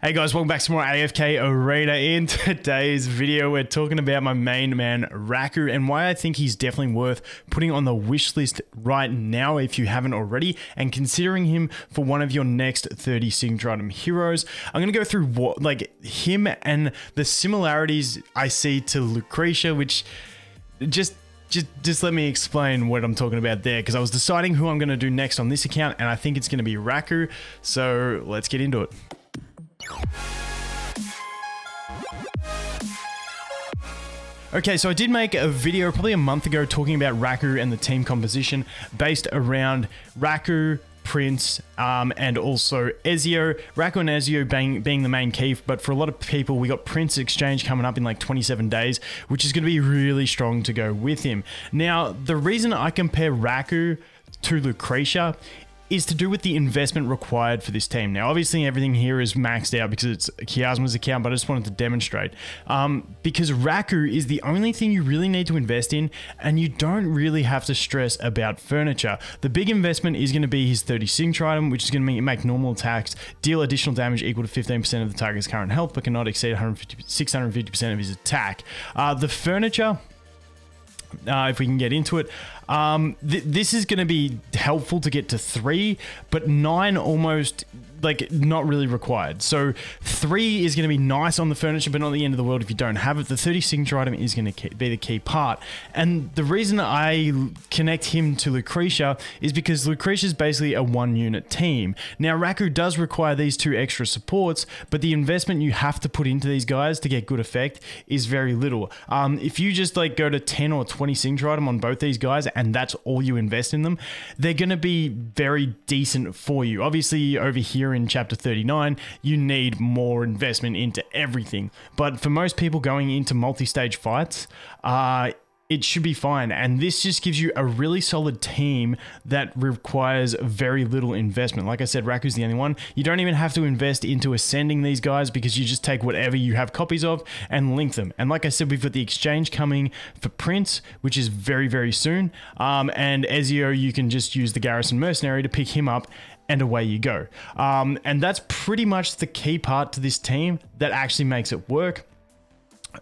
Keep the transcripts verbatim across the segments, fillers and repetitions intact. Hey guys, welcome back to more A F K Arena. In today's video, we're talking about my main man, Raku, and why I think he's definitely worth putting on the wish list right now if you haven't already, and considering him for one of your next thirty signature item heroes. I'm gonna go through what, like him and the similarities I see to Lucretia, which just Just, just let me explain what I'm talking about there, because I was deciding who I'm going to do next on this account, and I think it's going to be Raku, so let's get into it. Okay, so I did make a video probably a month ago talking about Raku and the team composition based around Raku, Prince, um, and also Ezio. Raku and Ezio being, being the main key, but for a lot of people, we got Prince Exchange coming up in like twenty-seven days, which is going to be really strong to go with him. Now, the reason I compare Raku to Lucretia is to do with the investment required for this team. Now, obviously, everything here is maxed out because it's Kiasma's account, but I just wanted to demonstrate. Um, because Raku is the only thing you really need to invest in, and you don't really have to stress about furniture. The big investment is going to be his thirty signature item, which is going to make normal attacks deal additional damage equal to fifteen percent of the target's current health, but cannot exceed six hundred fifty percent of his attack. Uh, the furniture, uh, if we can get into it, Um, th this is going to be helpful to get to three, but nine almost like not really required. So three is going to be nice on the furniture, but not the end of the world if you don't have it. The thirty signature item is going to be the key part. And the reason I connect him to Lucretia is because Lucretia is basically a one unit team. Now, Raku does require these two extra supports, but the investment you have to put into these guys to get good effect is very little. Um, if you just like go to ten or twenty signature item on both these guys, and that's all you invest in them, they're going to be very decent for you. Obviously, over here in chapter thirty-nine, you need more investment into everything. But for most people going into multi-stage fights, uh, it should be fine. And this just gives you a really solid team that requires very little investment. Like I said, Raku's the only one. You don't even have to invest into ascending these guys because you just take whatever you have copies of and link them. And like I said, we've got the exchange coming for Prince, which is very, very soon. Um, and Ezio, you can just use the Garrison Mercenary to pick him up, and away you go. Um, and that's pretty much the key part to this team that actually makes it work.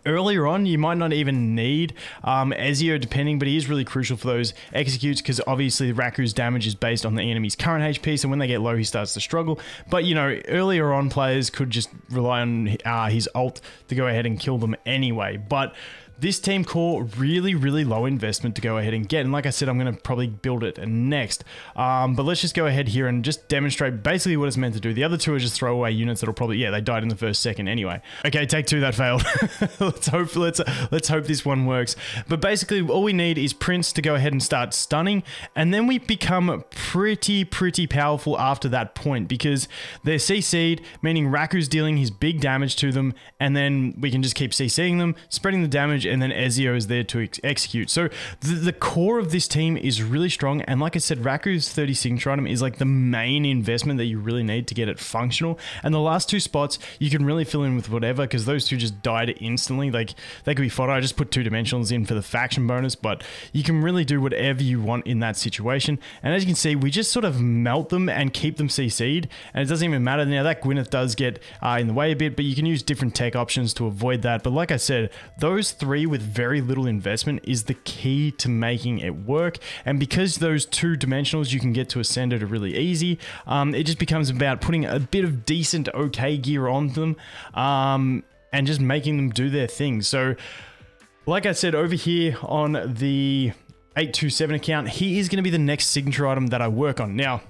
Earlier on, you might not even need um, Ezio depending, but he is really crucial for those executes because obviously Raku's damage is based on the enemy's current H P, so when they get low, he starts to struggle. But, you know, earlier on, players could just rely on uh, his ult to go ahead and kill them anyway. But this team core, really, really low investment to go ahead and get. And like I said, I'm going to probably build it next. Um, but let's just go ahead here and just demonstrate basically what it's meant to do. The other two are just throwaway units that'll probably, yeah, they died in the first second anyway. Okay, take two, that failed. let's hope let's, let's hope this one works. But basically, all we need is Prince to go ahead and start stunning. And then we become pretty, pretty powerful after that point because they're C C'd, meaning Raku's dealing his big damage to them. And then we can just keep CCing them, spreading the damage, and then Ezio is there to ex execute. So the, the core of this team is really strong. And like I said, Raku's thirty signature item is like the main investment that you really need to get it functional. And the last two spots, you can really fill in with whatever, because those two just died instantly. Like they could be fodder. I just put two dimensionals in for the faction bonus, but you can really do whatever you want in that situation. And as you can see, we just sort of melt them and keep them C C'd. And it doesn't even matter. Now that Gwyneth does get uh, in the way a bit, but you can use different tech options to avoid that. But like I said, those three Three with very little investment is the key to making it work. And because those two dimensionals you can get to Ascender are really easy, um, it just becomes about putting a bit of decent okay gear on them um, and just making them do their thing. So like I said, over here on the eight two seven account, he is going to be the next signature item that I work on. Now,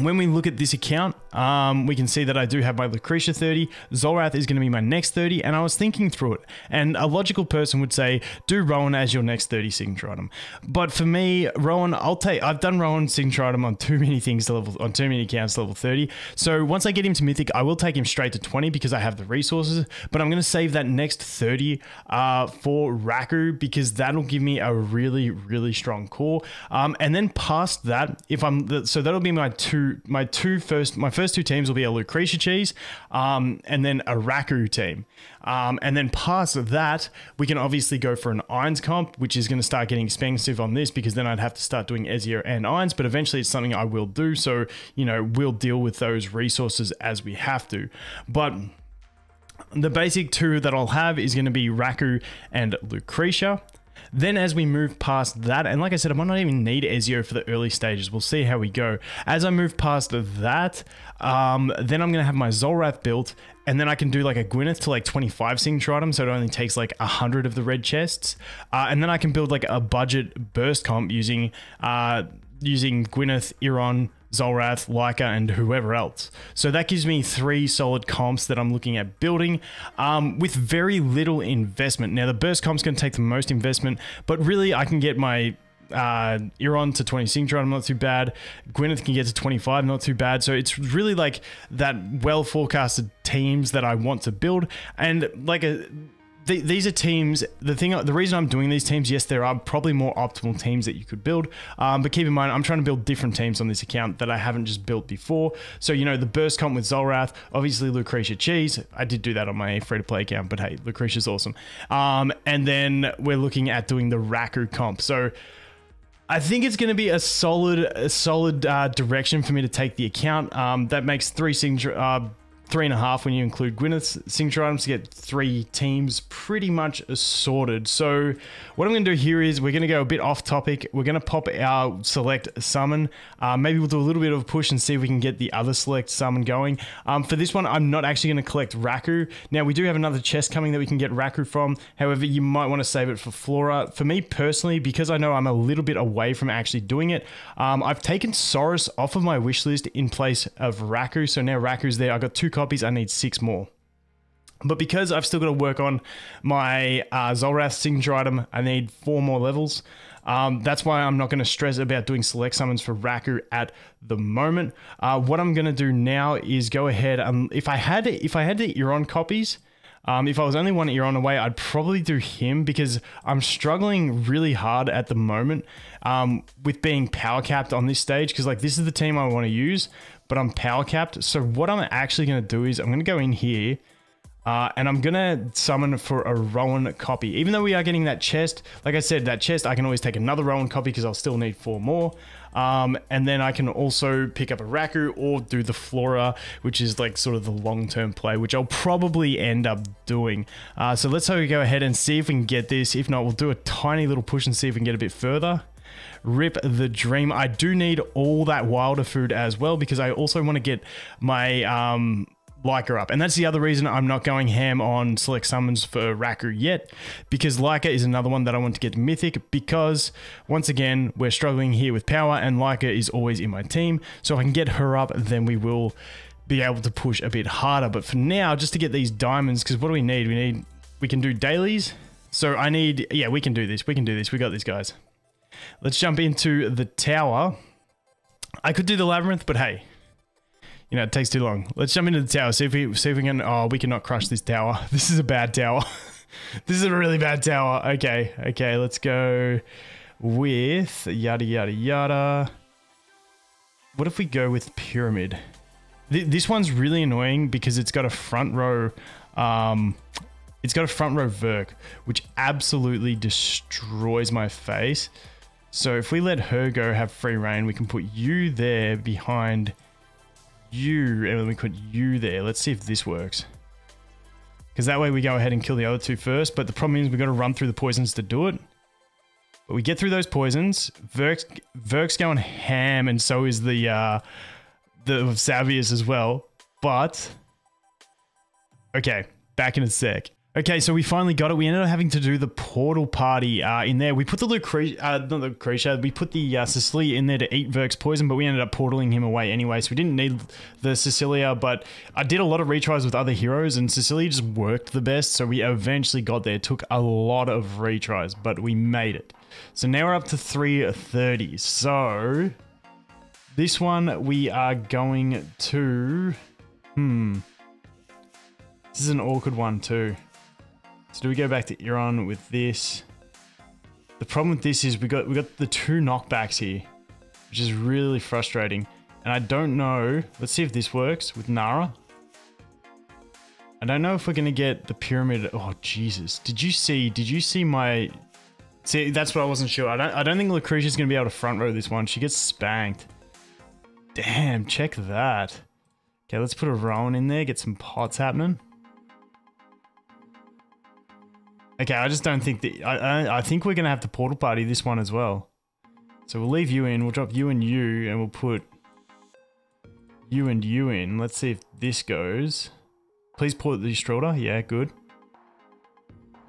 when we look at this account, um, we can see that I do have my Lucretia thirty, Zolrath is going to be my next thirty, and I was thinking through it, and a logical person would say, do Rowan as your next thirty signature item. But for me, Rowan, I'll take, I've done Rowan signature item on too many things to level, on too many accounts to level thirty, so once I get him to Mythic, I will take him straight to twenty because I have the resources, but I'm going to save that next thirty uh, for Raku because that'll give me a really, really strong core, um, and then past that, if I'm, the, so that'll be my two two, my two first, my first two teams will be a Lucretia cheese, um, and then a Raku team. Um, and then past that, we can obviously go for an Irons comp, which is going to start getting expensive on this, because then I'd have to start doing Ezio and Irons, but eventually it's something I will do. So, you know, we'll deal with those resources as we have to. But the basic two that I'll have is going to be Raku and Lucretia. Then as we move past that, and like I said, I might not even need Ezio for the early stages. We'll see how we go. As I move past that, um, then I'm going to have my Zolrath built, and then I can do like a Gwyneth to like twenty-five sing Tritum, so it only takes like one hundred of the red chests. Uh, and then I can build like a budget burst comp using, uh, using Gwyneth, Eironn, Zolrath, Lyca, and whoever else. So that gives me three solid comps that I'm looking at building um, with very little investment. Now, the burst comp's going to take the most investment, but really I can get my uh, Eironn to twenty Singtron, not too bad. Gwyneth can get to twenty-five, not too bad. So it's really like that well-forecasted teams that I want to build. And like a... These are teams, the thing, the reason I'm doing these teams, yes, there are probably more optimal teams that you could build, um, but keep in mind, I'm trying to build different teams on this account that I haven't just built before. So, you know, the burst comp with Zolrath, obviously Lucretia cheese, I did do that on my free-to-play account, but hey, Lucretia's awesome. Um, and then we're looking at doing the Raku comp. So I think it's going to be a solid, a solid uh, direction for me to take the account. Um, that makes three signature, uh, three and a half when you include Gwyneth's signature items to get three teams pretty much sorted. So what I'm going to do here is we're going to go a bit off topic. We're going to pop our select summon. Uh, maybe we'll do a little bit of a push and see if we can get the other select summon going. Um, for this one, I'm not actually going to collect Raku. Now, we do have another chest coming that we can get Raku from. However, you might want to save it for Flora. For me personally, because I know I'm a little bit away from actually doing it, um, I've taken Sorus off of my wish list in place of Raku. So now Raku's there. I've got two copies, I need six more. But because I've still got to work on my uh, Zolrath signature item, I need four more levels. Um, that's why I'm not going to stress about doing select summons for Raku at the moment. Uh, what I'm going to do now is go ahead and um, if I had if I had the Eironn copies, um, if I was only one Eironn away, I'd probably do him because I'm struggling really hard at the moment um, with being power capped on this stage because like this is the team I want to use. But I'm power capped. So what I'm actually going to do is I'm going to go in here uh, and I'm going to summon for a Rowan copy. Even though we are getting that chest, like I said, that chest, I can always take another Rowan copy because I'll still need four more. Um, and then I can also pick up a Raku or do the Flora, which is like sort of the long-term play, which I'll probably end up doing. Uh, so let's hope we go ahead and see if we can get this. If not, we'll do a tiny little push and see if we can get a bit further. Rip the dream. I do need all that wilder food as well because I also want to get my um Lyca up, and that's the other reason I'm not going ham on select summons for Raku yet, because Lyca is another one that I want to get mythic, because once again we're struggling here with power and Lyca is always in my team. So if I can get her up, then we will be able to push a bit harder. But for now, just to get these diamonds, because what do we need? We need we can do dailies. So I need yeah we can do this we can do this we got these guys. Let's jump into the tower. I could do the labyrinth, but hey, you know, it takes too long. Let's jump into the tower. See if we, see if we can, oh, we cannot crush this tower. This is a bad tower. This is a really bad tower. Okay. Okay. Let's go with yada, yada, yada. What if we go with pyramid? Th this one's really annoying because it's got a front row, um, it's got a front row Verk, which absolutely destroys my face. So if we let her go have free reign, we can put you there behind you, and we put you there. Let's see if this works. Because that way we go ahead and kill the other two first, but the problem is we've got to run through the poisons to do it. But we get through those poisons. Verk's, Verk's going ham, and so is the, uh, the Savius as well. But, okay, back in a sec. Okay, so we finally got it. We ended up having to do the portal party uh, in there. We put the Lucretia, uh, not Lucretia, we put the uh, Cecilia in there to eat Verk's poison, but we ended up portaling him away anyway, so we didn't need the Cecilia, but I did a lot of retries with other heroes, and Cecilia just worked the best, so we eventually got there. It took a lot of retries, but we made it. So now we're up to three thirty. So this one we are going to... Hmm. This is an awkward one too. So do we go back to Eironn with this? The problem with this is we got we got the two knockbacks here, which is really frustrating. And I don't know, let's see if this works with Nara. I don't know if we're gonna get the pyramid. Oh Jesus, did you see, did you see my, see that's what I wasn't sure. I don't, I don't think Lucretia's gonna be able to front row this one. She gets spanked. Damn, check that. Okay, let's put a Rowan in there, get some pots happening. Okay, I just don't think that, I, I, I think we're gonna have to portal party this one as well. So we'll leave you in, we'll drop you and you, and we'll put you and you in. Let's see if this goes. Please port the Stralder. Yeah, good.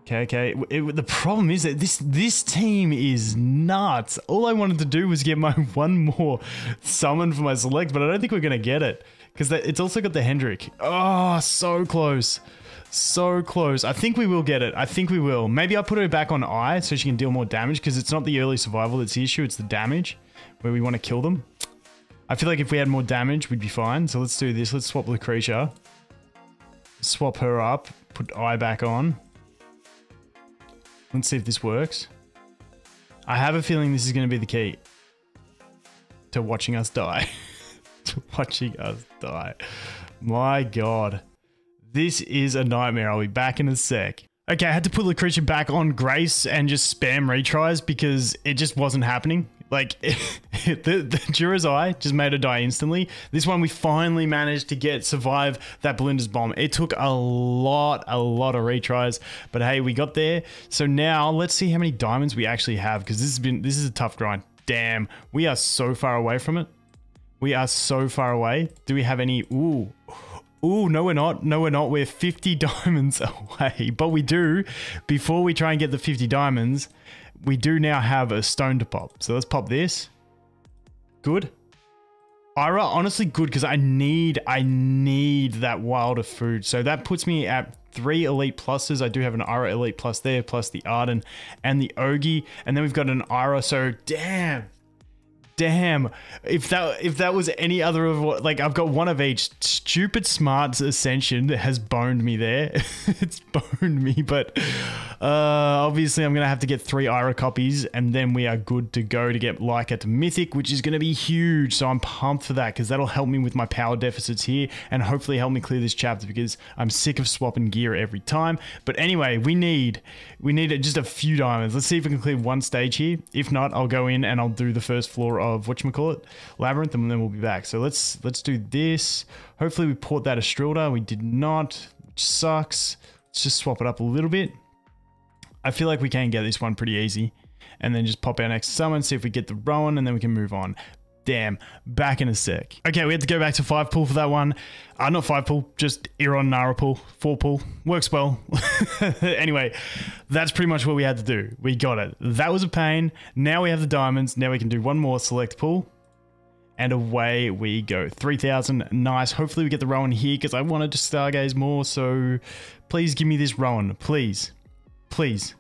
Okay, okay. It, it, the problem is that this this team is nuts. All I wanted to do was get my one more summon for my select, but I don't think we're gonna get it because it's also got the Hendrick. Oh, so close, so close. I think we will get it. I think we will. Maybe I'll put her back on I so she can deal more damage because it's not the early survival that's the issue. It's the damage where we want to kill them. I feel like if we had more damage, we'd be fine. So let's do this. Let's swap Lucretia. Swap her up. Put I back on. Let's see if this works. I have a feeling this is going to be the key to watching us die. To watching us die. My God. This is a nightmare. I'll be back in a sec. Okay, I had to put Lucretia back on Grace and just spam retries because it just wasn't happening. Like, it, the, the Jura's Eye just made her die instantly. This one, we finally managed to get, survive that Belinda's Bomb. It took a lot, a lot of retries, but hey, we got there. So now let's see how many diamonds we actually have, because this has been, this is a tough grind. Damn, we are so far away from it. We are so far away. Do we have any, ooh, ooh, no we're not, no we're not. We're fifty diamonds away, but we do, before we try and get the fifty diamonds, we do now have a stone to pop. So let's pop this. Good. Ira, honestly good, because I need, I need that wilder food. So that puts me at three elite pluses. I do have an Ira elite plus there, plus the Arden and the Ogi. And then we've got an Ira, so damn. Damn, if that if that was any other of what, like I've got one of each. Stupid Smart's Ascension has boned me there. It's boned me, but uh, obviously I'm going to have to get three Ira copies and then we are good to go to get Lyca to Mythic, which is going to be huge. So I'm pumped for that because that'll help me with my power deficits here and hopefully help me clear this chapter because I'm sick of swapping gear every time. But anyway, we need, we need just a few diamonds. Let's see if we can clear one stage here. If not, I'll go in and I'll do the first floor of Of whatchamacallit, Labyrinth, and then we'll be back. So let's let's do this. Hopefully we port that Astralda. We did not, which sucks. Let's just swap it up a little bit. I feel like we can get this one pretty easy. And then just pop our next summon, see if we get the Rowan, and then we can move on. Damn, back in a sec. Okay, we had to go back to five pool for that one. Uh, not five pool, just Eironn Nara pool, four pool. Works well. Anyway, that's pretty much what we had to do. We got it. That was a pain. Now we have the diamonds. Now we can do one more select pool. And away we go. three thousand, nice. Hopefully we get the Rowan here because I wanted to stargaze more. So please give me this Rowan, please. Please.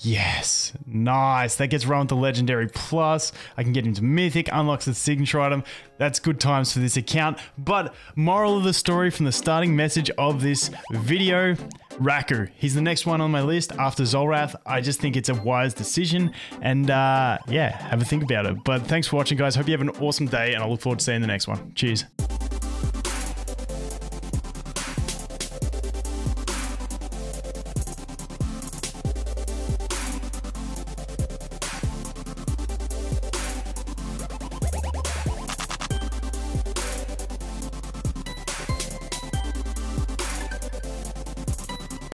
Yes, nice. That gets Rowan to Legendary Plus. I can get him to Mythic, unlocks the signature item. That's good times for this account. But moral of the story from the starting message of this video, Raku. He's the next one on my list after Zolrath. I just think it's a wise decision and uh, yeah, have a think about it. But thanks for watching guys. Hope you have an awesome day and I look forward to seeing the next one. Cheers.